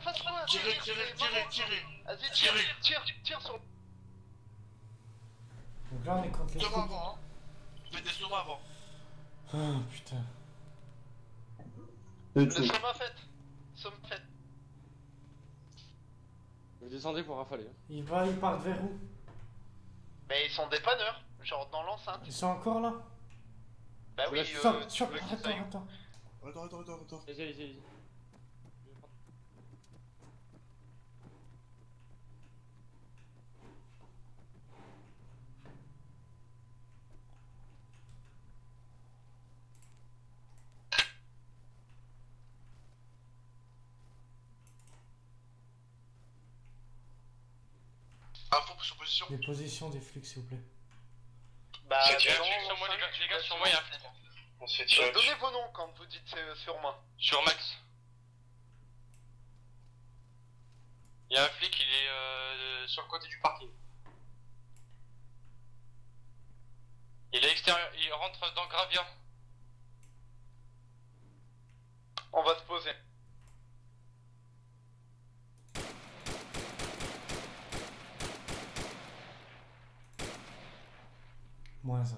en face, là. Tirez sur le... Donc là on est contre les... Devant avant, hein. Fais des sommets avant. Ah putain. Le somma fait. Somme fait. Vous descendez pour rafaler. Ils partent vers où? Mais ils sont dépanneurs, genre dans l'enceinte. Ils sont encore là? Bah oui, Stop, attends. Vas-y. Info sur position. Les positions des flics, s'il vous plaît. Bah, les gars, sur moi, il y a un flic. On se fait tirer. Donnez vos noms quand vous dites sur moi. Sur Max. Il y a un flic, il est sur le côté du parking. Il est extérieur, il rentre dans Gravia. On va se poser. Moins ça.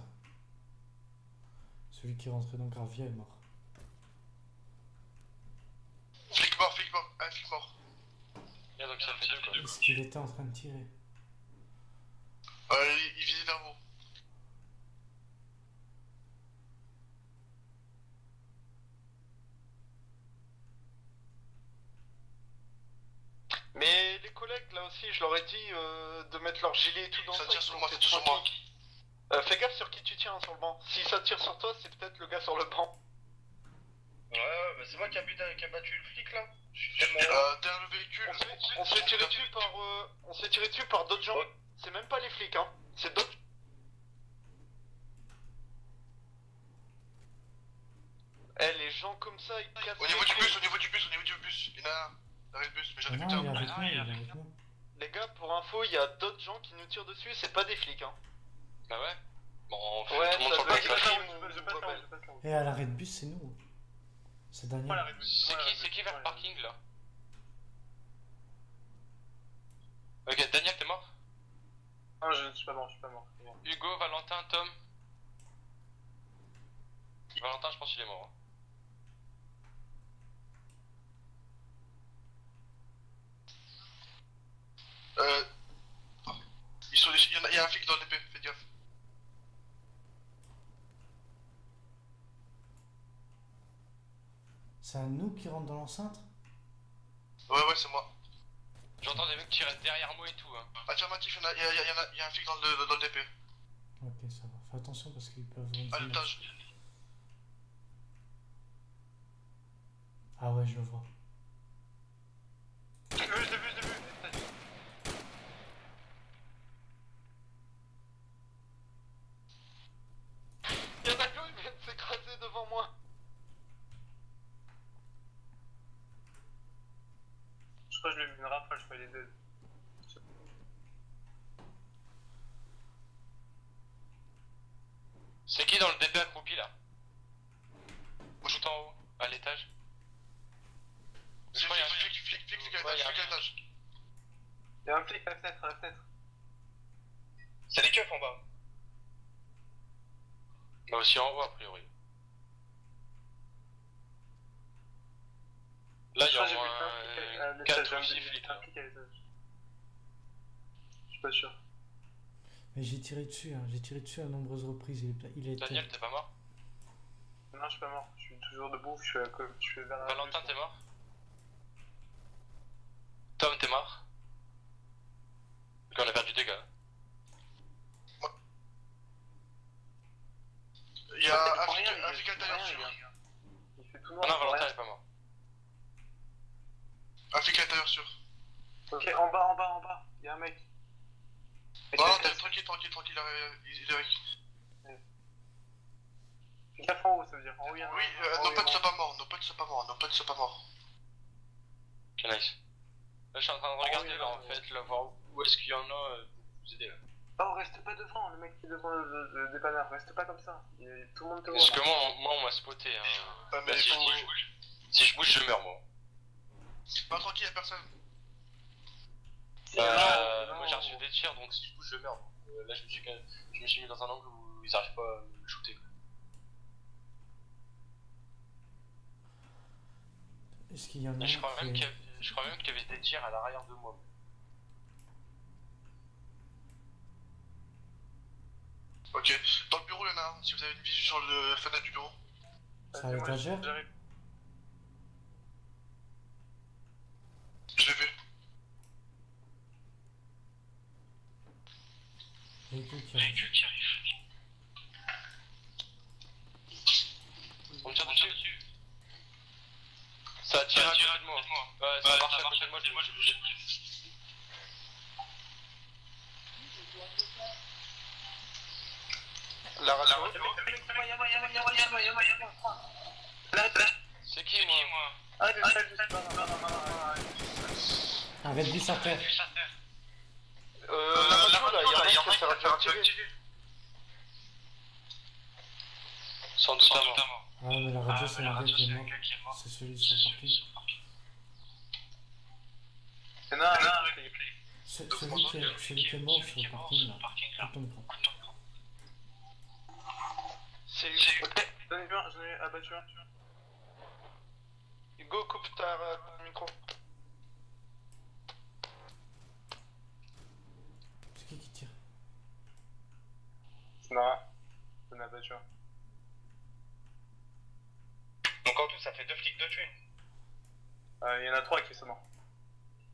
Celui qui est rentré dans Gravia est mort. Flic mort. Un flic mort. Et donc ça fait deux quoi. Est-ce qu'il était en train de tirer? Il visait vers vous. Mais les collègues là aussi, je leur ai dit de mettre leur gilet et tout dans ça. Ça tire sur moi, c'est tout sur moi. Fais gaffe sur qui tu tiens sur le banc. Si ça tire sur toi, c'est peut-être le gars sur le banc. Ouais, bah c'est moi qui a battu le flic là. Derrière le véhicule. On se fait tirer dessus par d'autres gens. C'est même pas les flics, hein. C'est d'autres. Eh, les gens comme ça, ils cassent. Au niveau du bus. Il y en a un. Derrière le bus, mais j'en ai plus tard. Les gars, pour info, il y a d'autres gens qui nous tirent dessus. C'est pas des flics, hein. Bah ouais. Bon, on fait tout le monde sur le parking. Et à l'arrêt de bus, c'est nous. C'est Daniel. C'est qui vers le parking là? Ok, Daniel, t'es mort? Ah, je ne suis pas mort, Hugo, Valentin, Tom. Valentin, je pense qu'il est mort. Hein. Il y a un flic dans l'épée, fais gaffe. C'est à nous qui rentre dans l'enceinte? Ouais, c'est moi. J'entends des mecs qui restent derrière moi et tout. Hein. Affirmatif, il y a un flic dans l'épée. Ok, ça va. Fais attention parce qu'ils peuvent... Ah, l'étage. Ah ouais, je le vois. Je l'ai vu. Je lui ai mis une rafale, je fais les deux. C'est qui dans le DP accroupi là? Moi je suis en haut, à l'étage. C'est quoi, flic à l'étage. Il y a un flic à la fenêtre, C'est les keufs en bas. Bah aussi en haut a priori. Là il y a un 4 ou 6 flics. Je suis pas sûr. Mais j'ai tiré dessus, hein. J'ai tiré dessus à nombreuses reprises. Il est Daniel, t'es pas mort? Non, je suis pas mort. Je suis toujours debout. Je suis vers la... Valentin, t'es mort? Tom, t'es mort? On a perdu des gars. Il y a un flic à l'intérieur. Non, Valentin, il est pas mort. Un flic à l'intérieur sûr. Ok, en bas, y'a un mec. Non, tranquille, il est avec. Fais gaffe en haut, ça veut dire. En haut, y'a un mec. Oui, nos potes sont pas morts, Ok, nice. Là, je suis en train de regarder là en fait, là, voir où est-ce qu'il y en a pour vous aider là. Oh, reste pas devant, le mec qui est devant le dépanneur, reste pas comme ça. Tout le monde te voit. Parce que moi, on m'a spoté. Si je bouge, je meurs, moi. Pas tranquille, y'a personne. Moi j'ai reçu des tirs, donc si je bouge, je meurs. Là je me suis mis dans un angle où ils arrivent pas à me shooter. Est-ce qu'il y en a je crois même qu'il y avait des tirs à l'arrière de moi. Ok, dans le bureau il y en a un, si vous avez une vision sur le fenêtre du bureau. C'est à l'étagère ? Je l'ai vu. Véhicule qui arrive. On tire dessus. Ça a tiré de moi. Ouais, ça marche à côté de moi, j'ai bougé. La radio. C'est qui moi? Arrête de ça faire. La radio là, il y a un qui s'est activé. Sans doute à mort. Ah mais la radio c'est un qui est mort. C'est celui qui est parti. C'est là, celui qui est mort sur le parking là. C'est Hugo. J'en ai vu un, j'en ai abattu un. Hugo, coupe ton micro. C'est qui tire? C'est Nara. J'en ai abattu un. Donc en tout, ça fait 2 flics de tués. Il y en a 3 qui sont morts.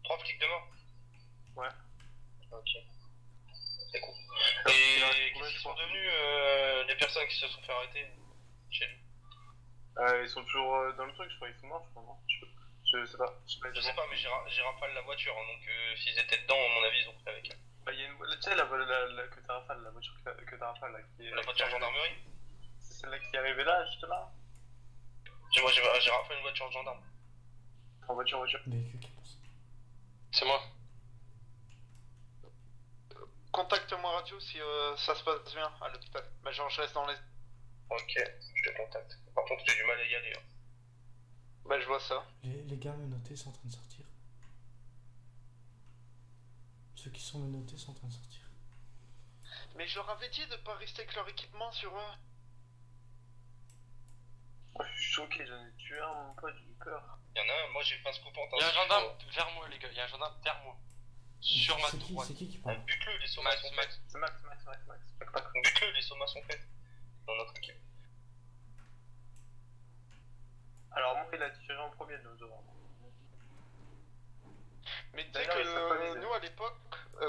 3 flics de mort? Ouais. Ok. C'est cool. Et qu'est-ce qu'ils sont devenus les personnes qui se sont fait arrêter chez lui? Ils sont toujours dans le truc, je crois. Ils sont morts, je crois. Non je sais pas. Je sais pas, mais j'ai rafale la voiture, hein, donc s'ils étaient dedans, à mon avis, ils ont pris avec elle. Bah, il y a une voiture, tu sais, la voiture que t'as rafale là. Qui est, la voiture gendarmerie? C'est celle-là qui est arrivée là, juste là. Moi, j'ai rafale une voiture gendarme. En voiture. C'est moi. Contacte-moi radio si ça se passe bien à l'hôpital. Bah, genre, je reste dans les... Ok, je te contacte. Par contre, j'ai du mal à y aller. Hein. Bah, je vois ça. Les gars menottés sont en train de sortir. Ceux qui sont menottés sont en train de sortir. Mais je leur avais dit de pas rester avec leur équipement sur eux. Oh, je suis choqué, j'en ai tué un, mon pote, j'ai eu peur. Y'en a un, moi j'ai pas ce coup pour... Y'a un gendarme vers moi, les gars, y'a un gendarme vers moi. Sur ma droite. C'est qui parle? Bute-le, les sommats sont faits. C'est Max. Bute-le, les sommats sont faits. Dans notre équipe. Alors, moi, il a tiré en premier de nos devant.